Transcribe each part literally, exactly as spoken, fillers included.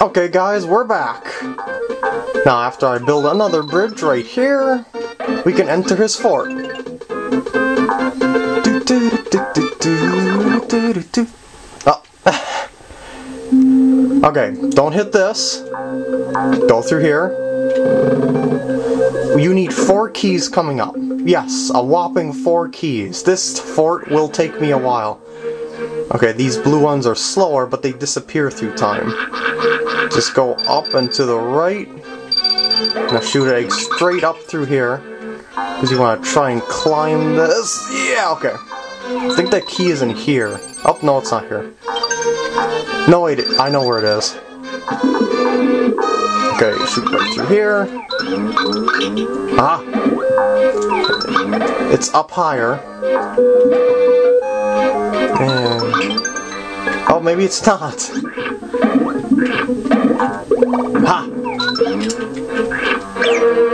Okay guys, we're back. Now after I build another bridge right here, we can enter his fort. Oh. Okay, don't hit this. Go through here. You need four keys coming up. Yes, a whopping four keys. This fort will take me a while. Okay, these blue ones are slower, but they disappear through time. Just go up and to the right. I'm gonna shoot eggs straight up through here. Because you want to try and climb this. Yeah, okay. I think that key is in here. Oh, no, it's not here. No, wait, I know where it is. Okay, shoot right through here. Ah! It's up higher. And... oh, maybe it's not. Ha!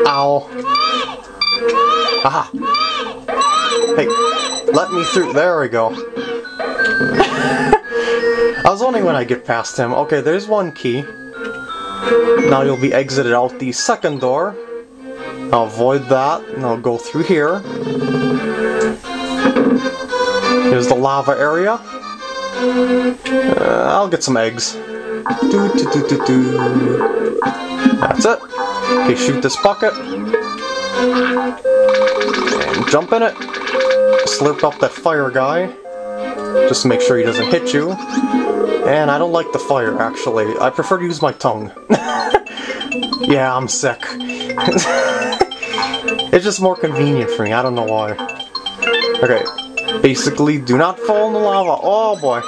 Ow. Aha. Hey, let me through. There we go. I was wondering when I get past him. Okay, there's one key. Now you'll be exited out the second door. I'll avoid that, and I'll go through here. Here's the lava area. Uh, I'll get some eggs. Doo, doo, doo, doo, doo. That's it. Okay, shoot this bucket. And jump in it. Slurp up that fire guy. Just to make sure he doesn't hit you. And I don't like the fire, actually. I prefer to use my tongue. Yeah, I'm sick. It's just more convenient for me. I don't know why. Okay. Basically, do not fall in the lava. Oh boy.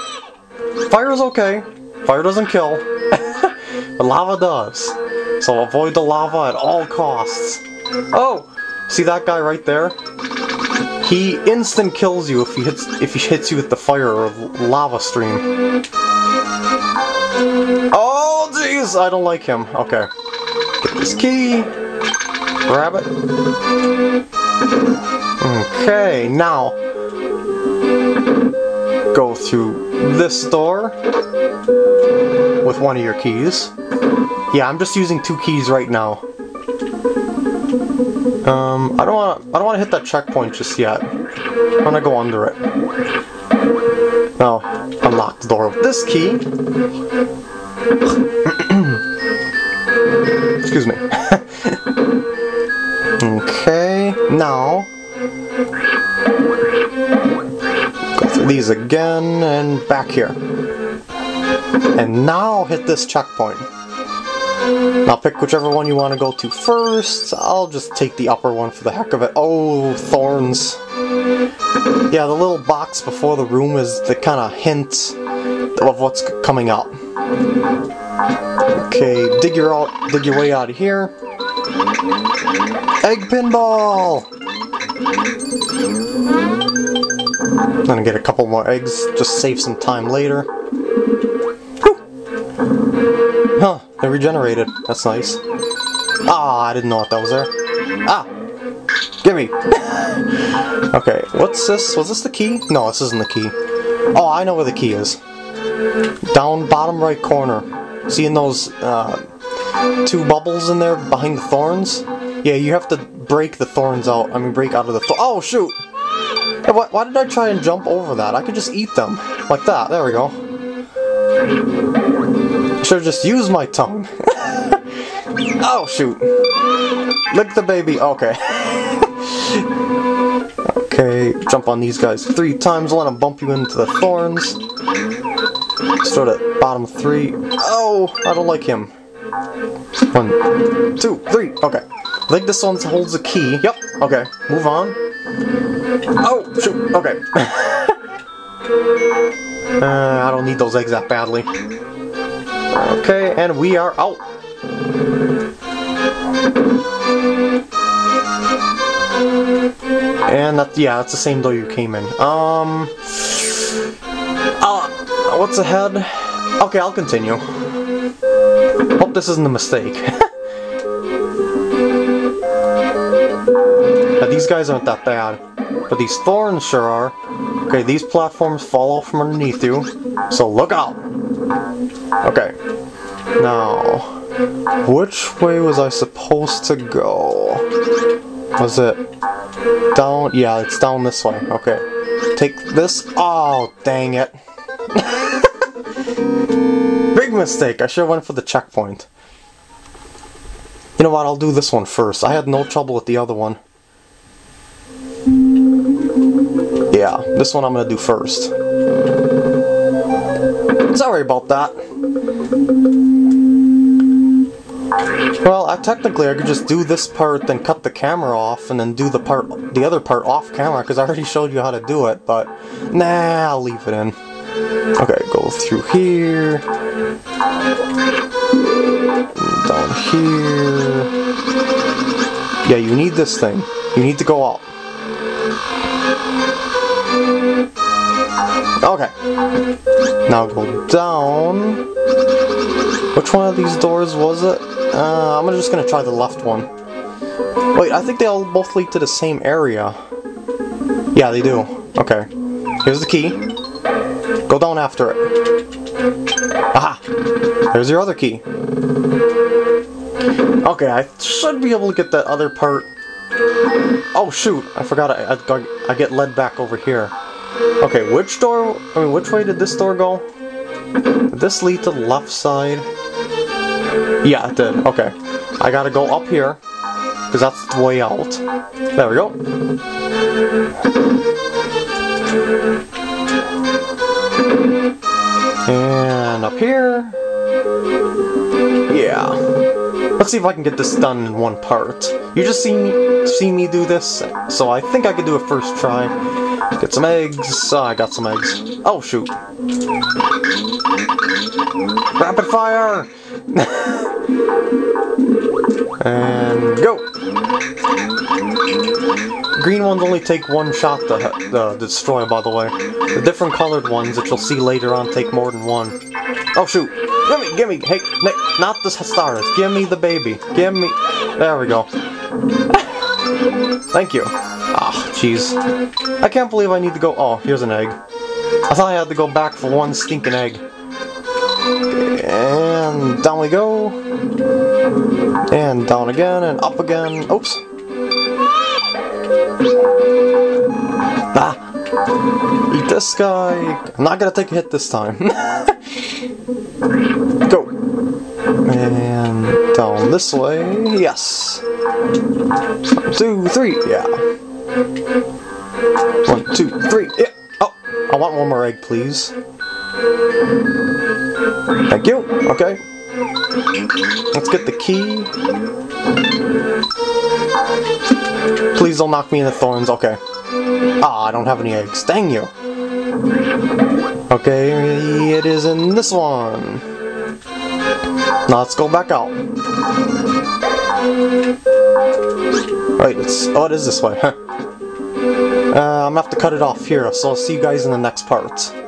Fire is okay. Fire doesn't kill. But lava does. So avoid the lava at all costs. Oh! See that guy right there? He instant kills you if he hits if he hits you with the fire or lava stream. Oh jeez! I don't like him. Okay. Get this key. Grab it. Okay, now go through this door with one of your keys. Yeah, I'm just using two keys right now. Um, I don't want I don't want to hit that checkpoint just yet. I'm gonna go under it. Now, unlock the door with this key. Excuse me. Okay, now go through these again and back here. And now hit this checkpoint. Now pick whichever one you want to go to first. I'll just take the upper one for the heck of it. Oh, thorns. Yeah, the little box before the room is the kind of hint of what's coming up. Okay, dig your, out, dig your way out of here. Egg pinball! I'm gonna get a couple more eggs, just save some time later. Whew. Huh. They regenerated. That's nice. Ah, I didn't know if that was there. Ah! Gimme! Okay, what's this? Was this the key? No, this isn't the key. Oh, I know where the key is. Down bottom right corner. Seeing those uh, two bubbles in there behind the thorns? Yeah, you have to break the thorns out. I mean, break out of the thorns. Oh, shoot! Why, why did I try and jump over that? I could just eat them. Like that. There we go. Should just use my tongue. Oh shoot! Lick the baby. Okay. Okay. Jump on these guys three times. Let them bump you into the thorns. Start at bottom three. Oh, I don't like him. One, two, three. Okay. I think this one holds a key. Yep. Okay. Move on. Oh shoot. Okay. uh, I don't need those eggs that badly. Okay, and we are out. And that, yeah, that's the same door you came in. Um, uh, what's ahead? Okay, I'll continue. Hope this isn't a mistake. Now, these guys aren't that bad, but these thorns sure are. Okay, these platforms fall from underneath you, so look out. Okay, Now, which way was I supposed to go? Was it down? Yeah, it's down this way. Okay. Take this. Oh, dang it. Big mistake. I should have went for the checkpoint. You know what? I'll do this one first. I had no trouble with the other one. Yeah, this one I'm gonna do first. Sorry about that. Well, I technically I could just do this part, then cut the camera off, and then do the part, the other part off camera, because I already showed you how to do it. But nah, I'll leave it in. Okay, go through here, down here. Yeah, you need this thing. You need to go up. Okay. Now go down. Which one of these doors was it? Uh, I'm just gonna try the left one. Wait, I think they all both lead to the same area. Yeah, they do. Okay. Here's the key. Go down after it. Aha! There's your other key. Okay, I should be able to get that other part. Oh shoot! I forgot I, I, I get led back over here. Okay, which door, I mean, which way did this door go? Did this lead to the left side? Yeah, it did. Okay. I gotta go up here, because that's the way out. There we go. And up here. Yeah. Let's see if I can get this done in one part. You just see me, see me do this, so I think I could do a first try. Get some eggs. Oh, I got some eggs. Oh, shoot. Rapid fire! And go! Green ones only take one shot to uh, destroy, by the way. The different colored ones that you'll see later on take more than one. Oh, shoot! Gimme, gimme! Hey, Nick, not the stars. Gimme the baby. Gimme. There we go. Thank you. Ah, jeez. I can't believe I need to go... Oh, here's an egg. I thought I had to go back for one stinking egg. And down we go. And down again, and up again. Oops. Ah. Eat this guy. I'm not gonna take a hit this time. Go. And down this way. Yes. One, two, three. Yeah. One, two, three. Yeah. Oh, I want one more egg, please. Thank you. Okay. Let's get the key. Please don't knock me in the thorns. Okay. Ah, I don't have any eggs. Dang you. Okay, it is in this one. Now let's go back out. Right, it's... Oh, it is this way. Huh. Uh, I'm gonna have to cut it off here, so I'll see you guys in the next part.